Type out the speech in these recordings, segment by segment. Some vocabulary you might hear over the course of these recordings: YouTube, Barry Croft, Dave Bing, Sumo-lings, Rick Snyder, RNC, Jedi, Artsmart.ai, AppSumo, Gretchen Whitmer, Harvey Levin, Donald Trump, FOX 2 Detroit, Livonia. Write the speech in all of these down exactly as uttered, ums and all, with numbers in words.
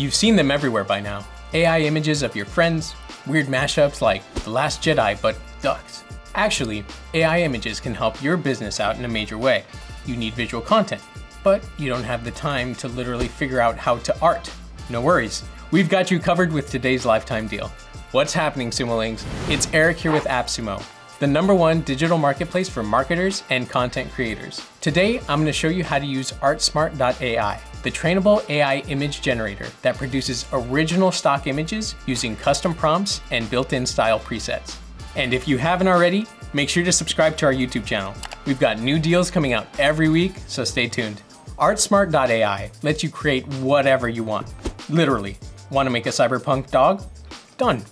You've seen them everywhere by now. A I images of your friends, weird mashups like The Last Jedi but ducks. Actually, A I images can help your business out in a major way. You need visual content, but you don't have the time to literally figure out how to art. No worries, we've got you covered with today's lifetime deal. What's happening, Sumo-lings? It's Eric here with AppSumo, the number one digital marketplace for marketers and content creators. Today, I'm gonna show you how to use Artsmart dot A I, the trainable A I image generator that produces original stock images using custom prompts and built-in style presets. And if you haven't already, make sure to subscribe to our YouTube channel. We've got new deals coming out every week, so stay tuned. Artsmart dot A I lets you create whatever you want. Literally. Want to make a cyberpunk dog? Done.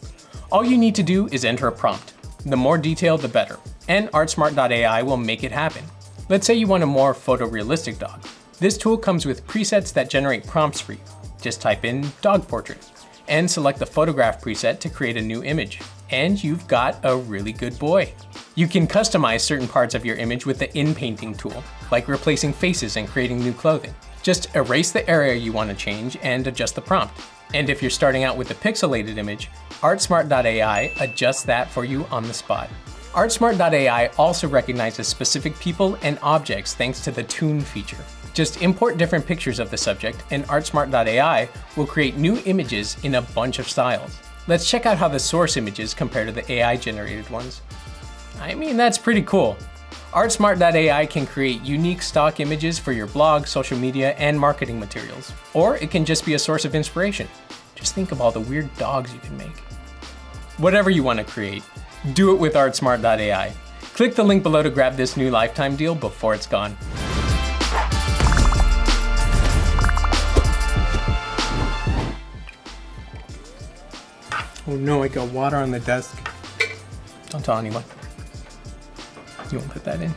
All you need to do is enter a prompt. The more detail, the better. And Artsmart dot A I will make it happen. Let's say you want a more photorealistic dog. This tool comes with presets that generate prompts for you. Just type in dog portrait and select the photograph preset to create a new image. And you've got a really good boy. You can customize certain parts of your image with the in-painting tool, like replacing faces and creating new clothing. Just erase the area you want to change and adjust the prompt. And if you're starting out with a pixelated image, Artsmart dot A I adjusts that for you on the spot. Artsmart dot A I also recognizes specific people and objects thanks to the Tune feature. Just import different pictures of the subject and Artsmart dot A I will create new images in a bunch of styles. Let's check out how the source images compare to the A I generated ones. I mean, that's pretty cool. Artsmart dot A I can create unique stock images for your blog, social media, and marketing materials. Or it can just be a source of inspiration. Just think of all the weird dogs you can make. Whatever you want to create, do it with Artsmart dot A I. Click the link below to grab this new lifetime deal before it's gone. Oh no, I got water on the desk. Don't tell anyone. You won't put that in.